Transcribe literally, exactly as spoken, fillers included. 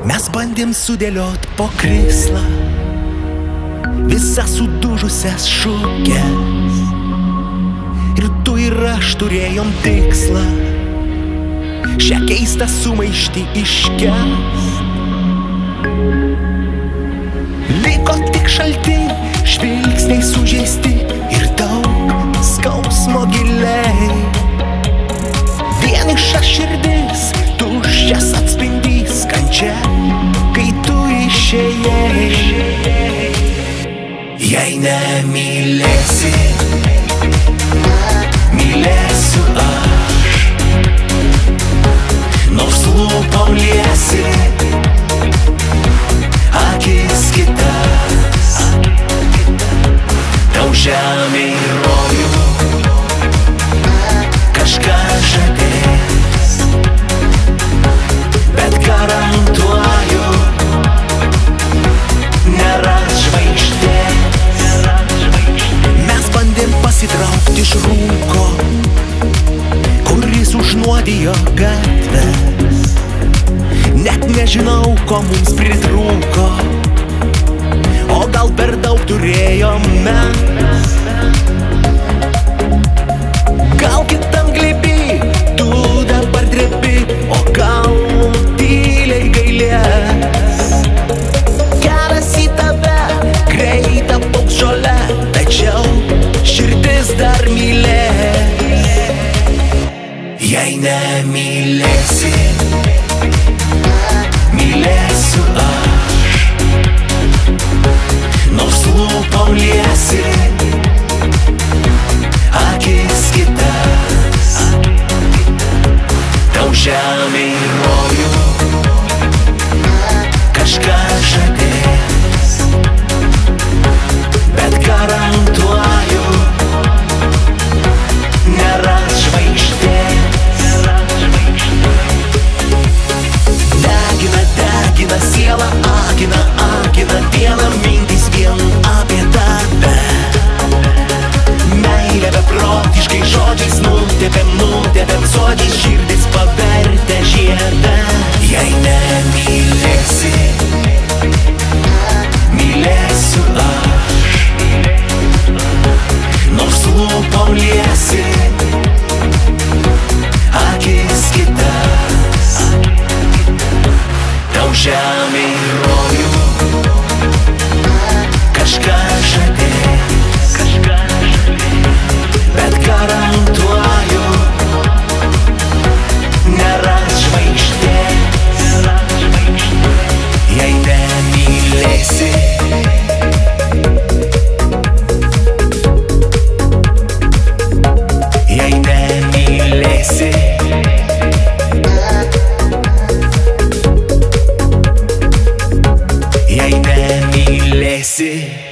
Mes bandėm sudėliot po krislą visas sudužusias šukes. Ir tu ir aš turėjom tikslą šią keistą sumaištį iškęst. Liko tik šalti žvilgsniai, sužeisti ir daug skausmo giliai. Vieniša širdis, tuščias atspindys, kančia, kai tu išėjai. Jei nemylėsi, mylėsiu aš. Nors lūpom liesi, akis kitas. Tau žemėj roju, kažką žadės, bet garantuoju, neras žvaigždės. Mes bandėm pasitraukti iš rūko, kuris užnuodijo gatves. Net nežinau, ko mums pritrūko, o gal per daug turėjome. Gal kitam glėby, tu dabar drebi, o gal tyliai gailės. Geras į tave, greita pauk žolė, tačiau širdis dar mylės. Jei nemylėsi, mylėsiu aš. Nors lūpom liesi, akis kitas. Tau žemėj roju, kažką žadės, bet garantuoju, neras žvaigždės. Degina, degina sielą, akina, akina dieną, mintys vien apie tave. Meilė beprotiškai žodžiais nutėpėm, nutėpėm sodžiais, širdis pavertė žiedą. Jei nemylėsi, mylėsiu aš. Nors lūpom liesi, akis kitas. Tau žemėj roju, kažką žadės, bet garantuoju, neras žvaigždės. Jei nemylėsi, jei nemylėsi, jei nemylėsi.